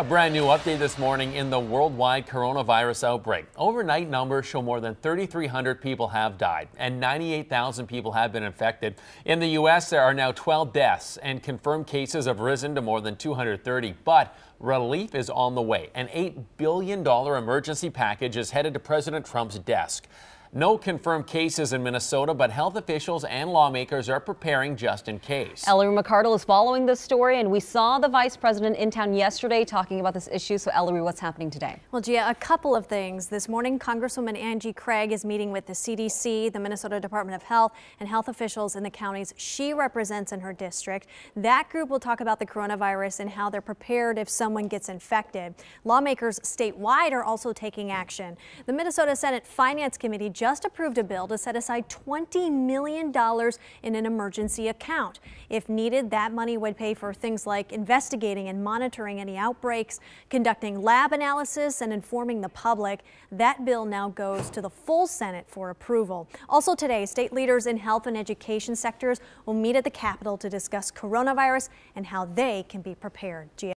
A brand new update this morning in the worldwide coronavirus outbreak. Overnight numbers show more than 3,300 people have died and 98,000 people have been infected. In the U.S., there are now 12 deaths and confirmed cases have risen to more than 230. But relief is on the way. An $8 billion emergency package is headed to President Trump's desk. No confirmed cases in Minnesota, but health officials and lawmakers are preparing just in case. Ellery McCardle is following this story, and we saw the vice president in town yesterday talking about this issue. So, Ellery, what's happening today? Well, Gia, a couple of things. This morning, Congresswoman Angie Craig is meeting with the CDC, the Minnesota Department of Health, and health officials in the counties she represents in her district. That group will talk about the coronavirus and how they're prepared if someone gets infected. Lawmakers statewide are also taking action. The Minnesota Senate Finance Committee just approved a bill to set aside $20 million in an emergency account. If needed, that money would pay for things like investigating and monitoring any outbreaks, conducting lab analysis, and informing the public. That bill now goes to the full Senate for approval. Also today, state leaders in health and education sectors will meet at the Capitol to discuss coronavirus and how they can be prepared.